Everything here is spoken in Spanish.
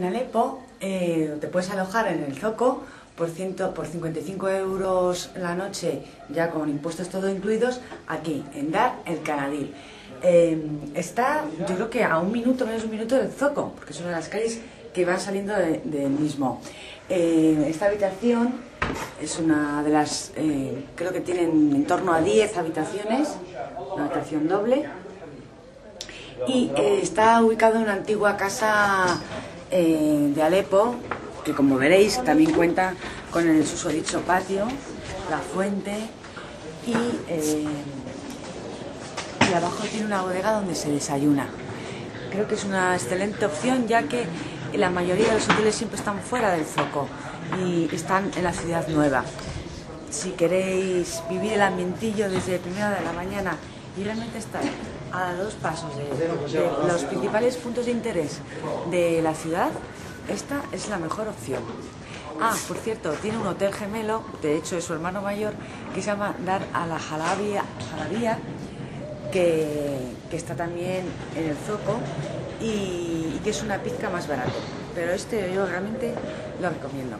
en Alepo, te puedes alojar en el zoco por 55 € la noche, ya con impuestos todo incluidos, aquí, en Dar el Canadil. Está, yo creo que a un minuto, menos de un minuto del zoco, porque son las calles que van saliendo del mismo. Esta habitación es una de las, creo que tienen en torno a 10 habitaciones, una habitación doble. Y está ubicado en una antigua casa de Alepo, que como veréis también cuenta con el susodicho patio, la fuente, y abajo tiene una bodega donde se desayuna. Creo que es una excelente opción, ya que la mayoría de los hoteles siempre están fuera del zoco y están en la ciudad nueva. Si queréis vivir el ambientillo desde primera de la mañana y realmente estar a dos pasos de los principales puntos de interés de la ciudad, esta es la mejor opción. Ah, por cierto, tiene un hotel gemelo, de hecho es su hermano mayor, que se llama Dar al-Jalabiyya, que está también en el zoco y que es una pizca más barato. Pero este yo realmente lo recomiendo.